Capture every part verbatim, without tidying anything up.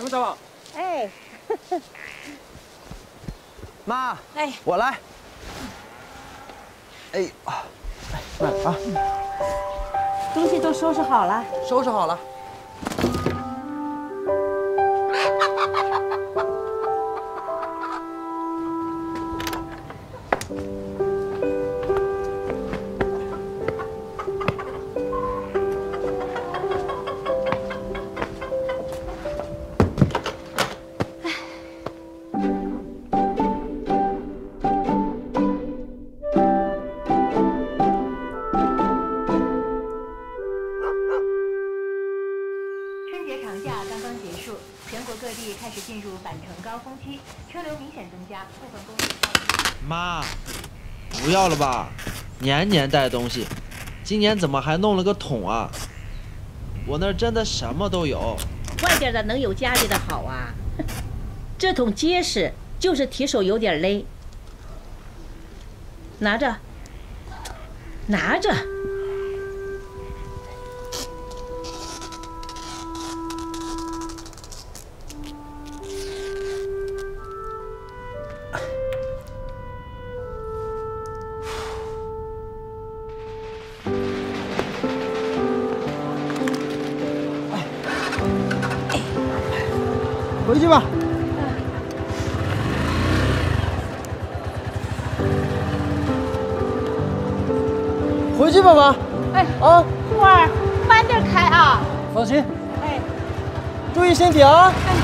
你们走。哎，妈，哎，我来。哎啊，来啊，东西都收拾好了，收拾好了。 妈，不要了吧，年年带东西，今年怎么还弄了个桶啊？我那儿真的什么都有。外边的能有家里的好啊？这桶结实，就是提手有点勒。拿着，拿着。回去吧。回去吧，妈。哎啊，虎儿，慢点开啊。放心。哎，注意身体啊。哎。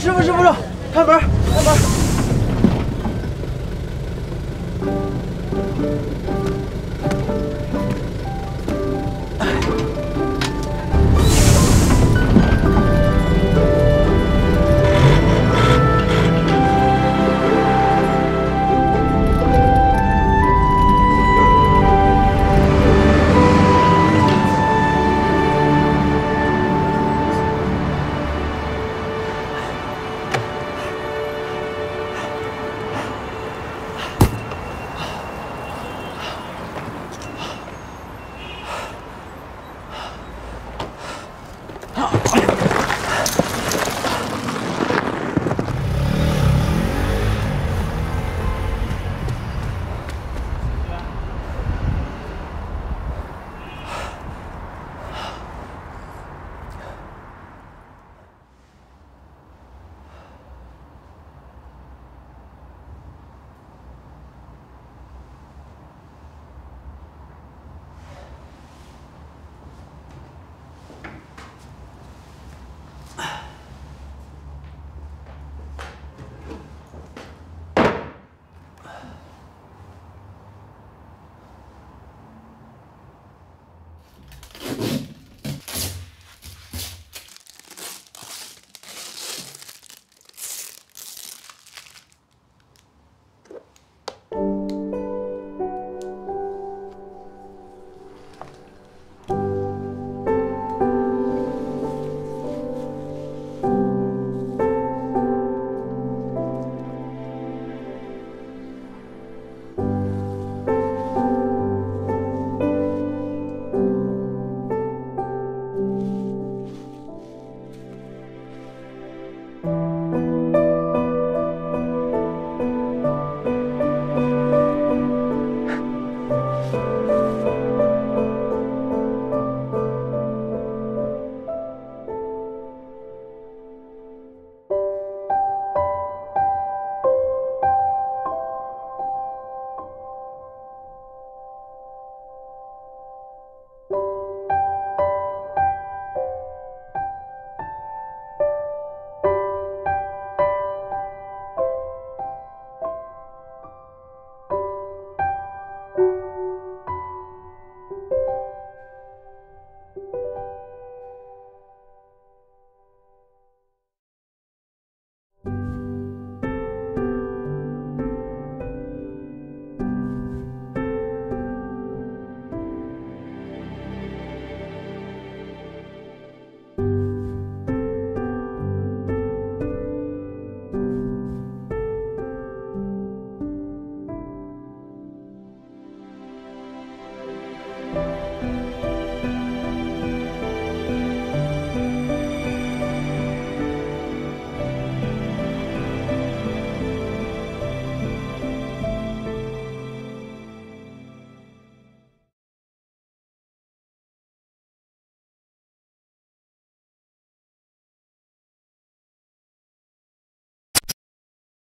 师傅，师傅，开门，开门。